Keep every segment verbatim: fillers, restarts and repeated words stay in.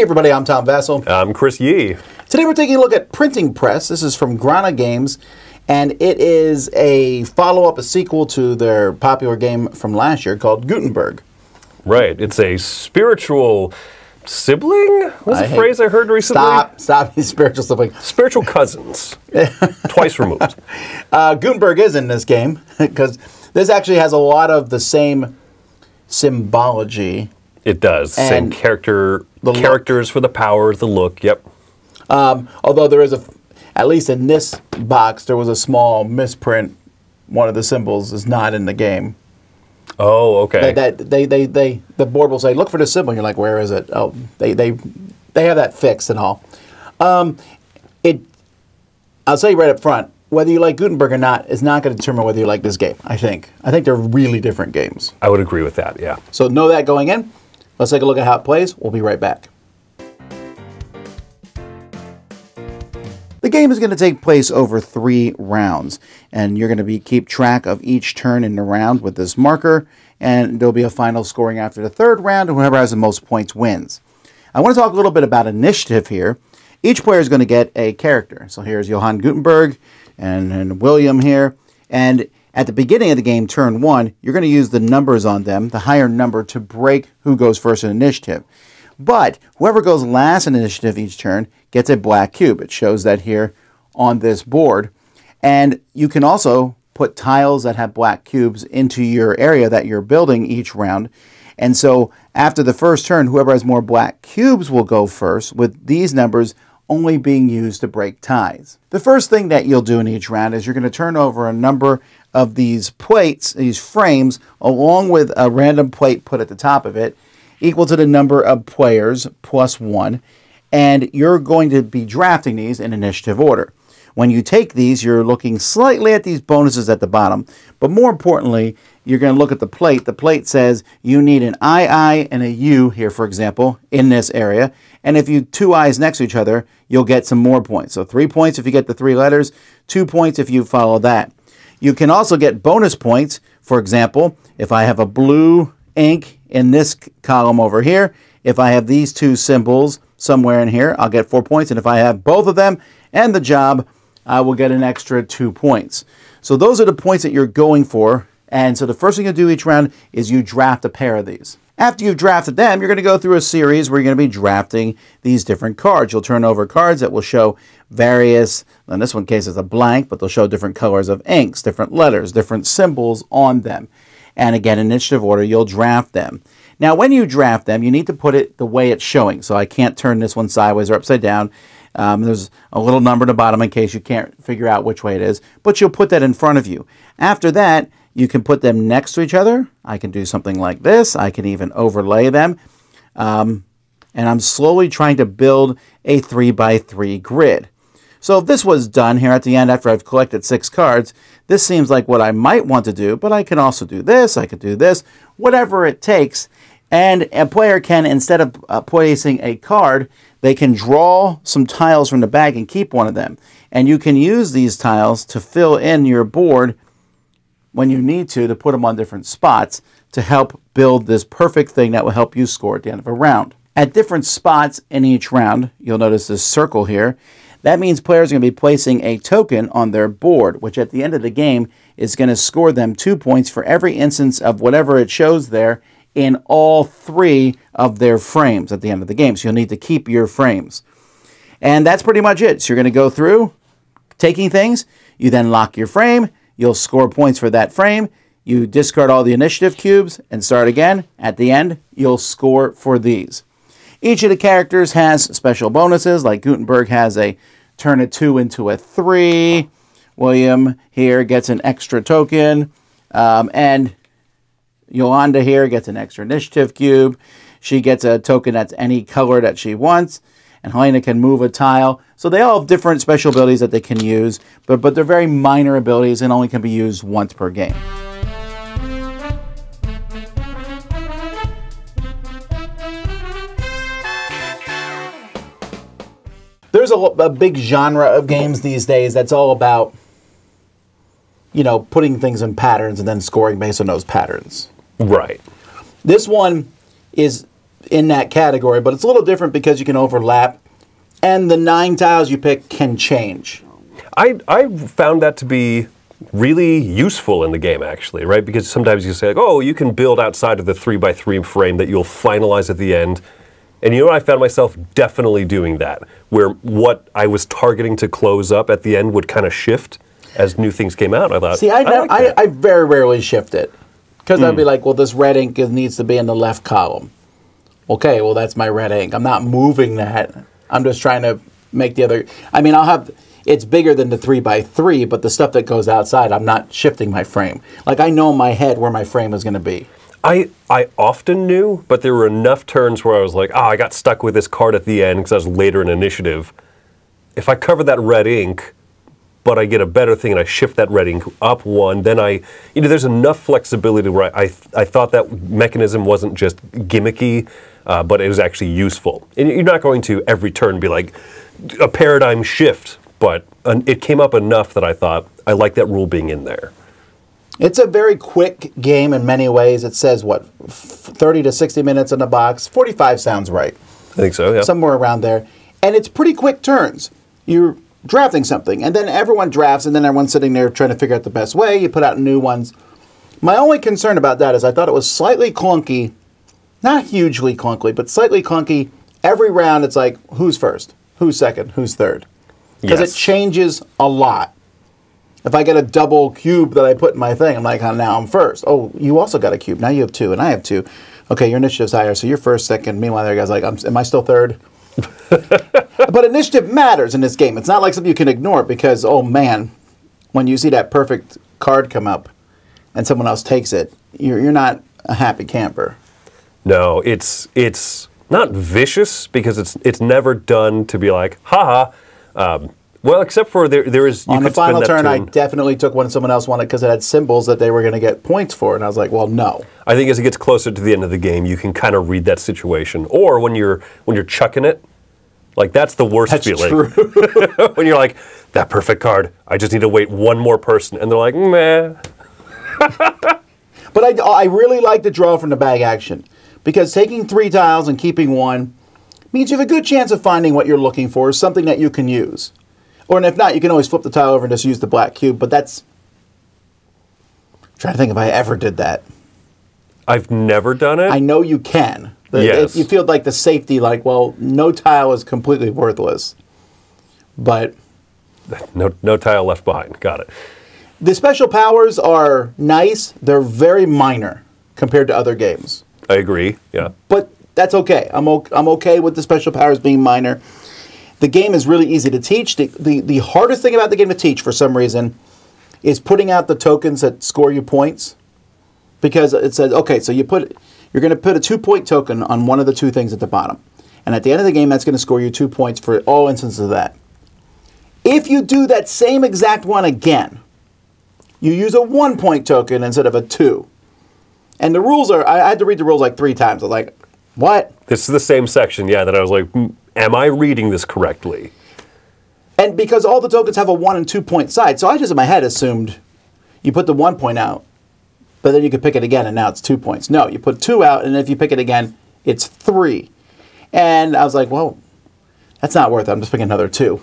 Hey everybody, I'm Tom Vasel. I'm Chris Yee. Today we're taking a look at Printing Press. This is from Grana Games, and it is a follow-up, a sequel to their popular game from last year called Gutenberg. Right. It's a spiritual sibling? What was the phrase I heard recently? Stop, stop, spiritual sibling. Spiritual cousins. Twice removed. Uh, Gutenberg is in this game, because this actually has a lot of the same symbology. It does. And same character, the characters look. For the powers, the look, yep. Um, although there is, a, at least in this box, there was a small misprint. One of the symbols is not in the game. Oh, okay. That, that they, they, they, the board will say, look for the symbol. You're like, where is it? Oh, they, they, they have that fixed and all. Um, it, I'll say right up front, whether you like Gutenberg or not is not going to determine whether you like this game, I think. I think they're really different games. I would agree with that, yeah. So know that going in. Let's take a look at how it plays. We'll be right back. The game is going to take place over three rounds, and you're going to be keep track of each turn in the round with this marker, and there'll be a final scoring after the third round, and whoever has the most points wins. I want to talk a little bit about initiative here. Each player is going to get a character. So here's Johann Gutenberg and, and William here, and at the beginning of the game, turn one, you're going to use the numbers on them, the higher number, to break who goes first in initiative. But whoever goes last in initiative each turn gets a black cube. It shows that here on this board. And you can also put tiles that have black cubes into your area that you're building each round. And so after the first turn, whoever has more black cubes will go first, with these numbers only being used to break ties. The first thing that you'll do in each round is you're going to turn over a number of these plates, these frames, along with a random plate put at the top of it, equal to the number of players plus one, and you're going to be drafting these in initiative order. When you take these, you're looking slightly at these bonuses at the bottom, but more importantly, you're going to look at the plate. The plate says you need an I I and a U here, for example, in this area, and if you two I's next to each other, you'll get some more points. So three points if you get the three letters, two points if you follow that. You can also get bonus points. For example, if I have a blue ink in this column over here, if I have these two symbols somewhere in here, I'll get four points. And if I have both of them and the job, I will get an extra two points. So those are the points that you're going for. And so the first thing you do each round is you draft a pair of these. After you've drafted them, you're going to go through a series where you're going to be drafting these different cards. You'll turn over cards that will show various, in this one case it's a blank, but they'll show different colors of inks, different letters, different symbols on them. And again, in initiative order, you'll draft them. Now, when you draft them, you need to put it the way it's showing. So I can't turn this one sideways or upside down. Um, there's a little number at the bottom in case you can't figure out which way it is, but you'll put that in front of you. After that, you can put them next to each other. I can do something like this. I can even overlay them. Um, and I'm slowly trying to build a three by three grid. So if this was done here at the end after I've collected six cards, this seems like what I might want to do, but I can also do this, I could do this, whatever it takes. And a player can, instead of uh, placing a card, they can draw some tiles from the bag and keep one of them. And you can use these tiles to fill in your board when you need to, to put them on different spots to help build this perfect thing that will help you score at the end of a round. At different spots in each round, you'll notice this circle here. That means players are going to be placing a token on their board, which at the end of the game is going to score them two points for every instance of whatever it shows there in all three of their frames at the end of the game. So you'll need to keep your frames. And that's pretty much it. So you're going to go through taking things. You then lock your frame. You'll score points for that frame. You discard all the initiative cubes and start again. At the end, you'll score for these. Each of the characters has special bonuses, like Gutenberg has a turn a two into a three. William here gets an extra token. Um, and Yolanda here gets an extra initiative cube. She gets a token that's any color that she wants. And Helena can move a tile. So they all have different special abilities that they can use, but, but they're very minor abilities and only can be used once per game. There's a, a big genre of games these days that's all about, you know, putting things in patterns and then scoring based on those patterns. Right. This one is in that category, but it's a little different because you can overlap, and the nine tiles you pick can change. I, I found that to be really useful in the game, actually, right? Because sometimes you say, like, oh, you can build outside of the three by three frame that you'll finalize at the end. And you know what, I found myself definitely doing that, where what I was targeting to close up at the end would kind of shift as new things came out. I thought, see, I, I, like I, I very rarely shift it, because mm. I'd be like, well, this red ink needs to be in the left column. Okay, well, that's my red ink. I'm not moving that. I'm just trying to make the other. I mean, I'll have. It's bigger than the three by three, but the stuff that goes outside, I'm not shifting my frame. Like, I know in my head where my frame is going to be. I, I often knew, but there were enough turns where I was like, oh, I got stuck with this card at the end because I was later in initiative. If I cover that red ink, but I get a better thing and I shift that red ink up one, then I, you know, there's enough flexibility where I, I, I thought that mechanism wasn't just gimmicky, uh, but it was actually useful. And you're not going to every turn be like, a paradigm shift. But it came up enough that I thought, I like that rule being in there. It's a very quick game in many ways. It says, what, thirty to sixty minutes in the box? forty-five sounds right. I think so, yeah. Somewhere around there. And it's pretty quick turns. You're drafting something, and then everyone drafts, and then everyone's sitting there trying to figure out the best way. You put out new ones. My only concern about that is I thought it was slightly clunky, not hugely clunky, but slightly clunky. Every round it's like, who's first? Who's second? Who's third? Because yes. It changes a lot. If I get a double cube that I put in my thing, I'm like, oh, now I'm first. Oh, you also got a cube. Now you have two, and I have two. Okay, your initiative's higher, so you're first, second. Meanwhile, the other guy's like, I'm, am I still third? But initiative matters in this game. It's not like something you can ignore because, oh, man, when you see that perfect card come up and someone else takes it, you're, you're not a happy camper. No, it's, it's not vicious because it's, it's never done to be like, haha. Um, well, except for there, there is... You on the final turn, turn, I definitely took one someone else wanted because it had symbols that they were going to get points for, and I was like, well, no. I think as it gets closer to the end of the game, you can kind of read that situation. Or when you're when you're chucking it, like, that's the worst that's feeling. True. When you're like, that perfect card, I just need to wait one more person, and they're like, meh. But I, I really like the draw from the bag action, because taking three tiles and keeping one means you have a good chance of finding what you're looking for, something that you can use. Or, and if not, you can always flip the tile over and just use the black cube, but that's... I'm trying to think if I ever did that. I've never done it. I know you can. The, yes. It, you feel like the safety, like, well, no tile is completely worthless. But... No, no tile left behind. Got it. The special powers are nice. They're very minor compared to other games. I agree, yeah. But... That's okay. I'm, o I'm okay with the special powers being minor. The game is really easy to teach. The, the, the hardest thing about the game to teach, for some reason, is putting out the tokens that score you points. Because it says, okay, so you put, you're going to put a two-point token on one of the two things at the bottom. And at the end of the game, that's going to score you two points for all instances of that. If you do that same exact one again, you use a one-point token instead of a two. And the rules are, I, I had to read the rules like three times. I was like... What? This is the same section, yeah, that I was like, am I reading this correctly? And because all the tokens have a one and two point side, so I just in my head assumed you put the one point out, but then you could pick it again and now it's two points. No, you put two out and if you pick it again, it's three. And I was like, well, that's not worth it. I'm just picking another two.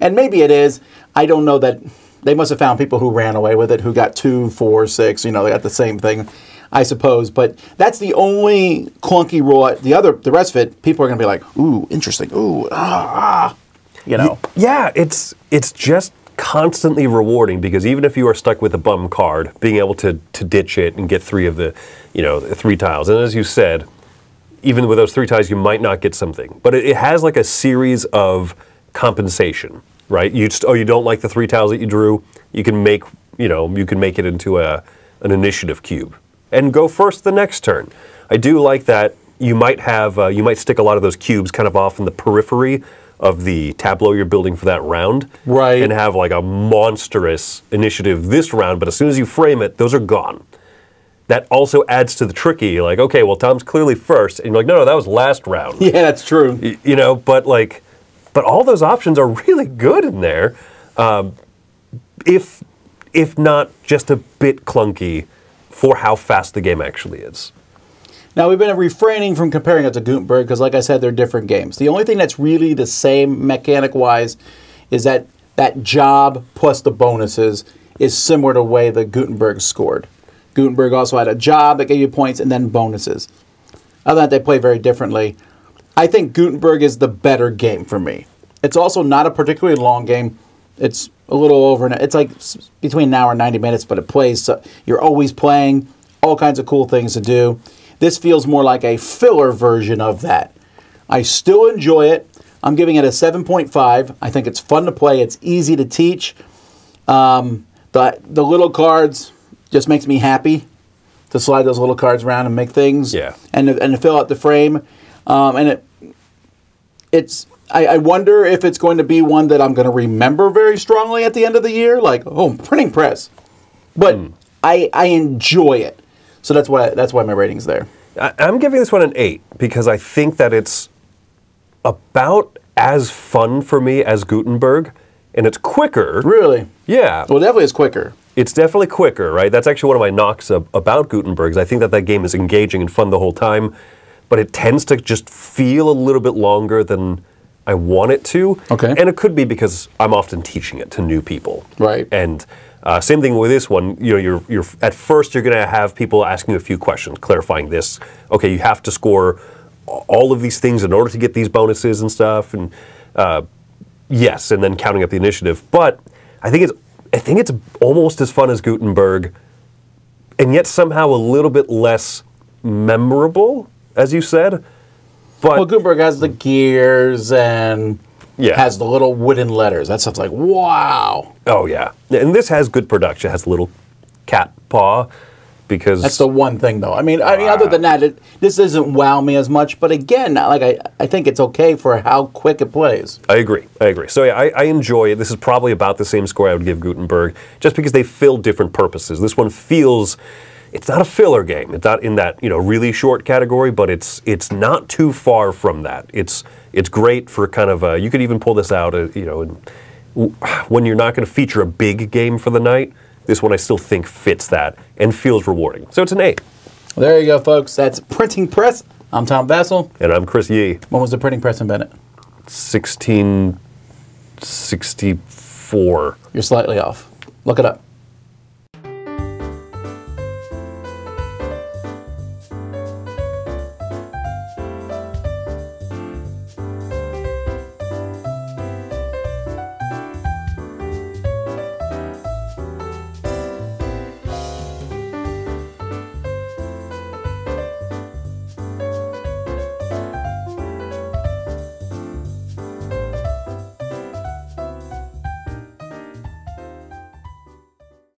And maybe it is. I don't know that. They must have found people who ran away with it, who got two, four, six, you know, they got the same thing. I suppose, but that's the only clunky rule. The other, the rest of it, people are going to be like, "Ooh, interesting. Ooh, ah, ah," you know. Yeah, it's it's just constantly rewarding because even if you are stuck with a bum card, being able to to ditch it and get three of the, you know, three tiles. And as you said, even with those three tiles, you might not get something, but it, it has like a series of compensation, right? You just, oh, you don't like the three tiles that you drew. You can make, you know, you can make it into a an initiative cube. And go first the next turn. I do like that you might have uh, you might stick a lot of those cubes kind of off in the periphery of the tableau you're building for that round, right? And have like a monstrous initiative this round, but as soon as you frame it, those are gone. That also adds to the tricky, like, okay, well, Tom's clearly first, and you're like, no, no, that was last round. Yeah, that's true. Y you know, but like, but all those options are really good in there, um, if if not just a bit clunky. For how fast the game actually is. Now, we've been refraining from comparing it to Gutenberg because, like I said, they're different games. The only thing that's really the same mechanic-wise is that that job plus the bonuses is similar to the way the Gutenberg scored. Gutenberg also had a job that gave you points and then bonuses. Other than that, they play very differently. I think Gutenberg is the better game for me. It's also not a particularly long game. It's a little over, it's like between an hour and ninety minutes, but it plays, so you're always playing, all kinds of cool things to do. This feels more like a filler version of that. I still enjoy it. I'm giving it a seven point five. I think it's fun to play. It's easy to teach. Um, the, the little cards just makes me happy to slide those little cards around and make things. Yeah. And, and to fill out the frame. Um, and it, it's... I, I wonder if it's going to be one that I'm going to remember very strongly at the end of the year. Like, oh, Printing Press. But mm. I, I enjoy it. So that's why that's why my rating's there. I, I'm giving this one an eight because I think that it's about as fun for me as Gutenberg. And it's quicker. Really? Yeah. Well, definitely it's quicker. It's definitely quicker, right? That's actually one of my knocks of, about Gutenberg, is I think that that game is engaging and fun the whole time. But it tends to just feel a little bit longer than I want it to, okay. And it could be because I'm often teaching it to new people. Right. And uh, same thing with this one. You know, you're you're at first you're going to have people asking you a few questions, clarifying this. Okay, you have to score all of these things in order to get these bonuses and stuff, and uh, yes, and then counting up the initiative. But I think it's I think it's almost as fun as Gutenberg, and yet somehow a little bit less memorable, as you said. But, well, Gutenberg has the gears and yeah. has the little wooden letters. That stuff's like, wow. Oh, yeah. And this has good production. It has little cat paw because... That's the one thing, though. I mean, I mean, other than that, it, this doesn't wow me as much. But again, like I, I think it's okay for how quick it plays. I agree. I agree. So, yeah, I, I enjoy it. This is probably about the same score I would give Gutenberg just because they fill different purposes. This one feels... It's not a filler game. It's not in that, you know, really short category, but it's it's not too far from that. It's it's great for kind of a, you could even pull this out, uh, you know, and when you're not going to feature a big game for the night. This one I still think fits that and feels rewarding. So it's an eight. Well, there you go, folks. That's Printing Press. I'm Tom Vasel. And I'm Chris Yee. When was the Printing Press invented? sixteen sixty-four. You're slightly off. Look it up.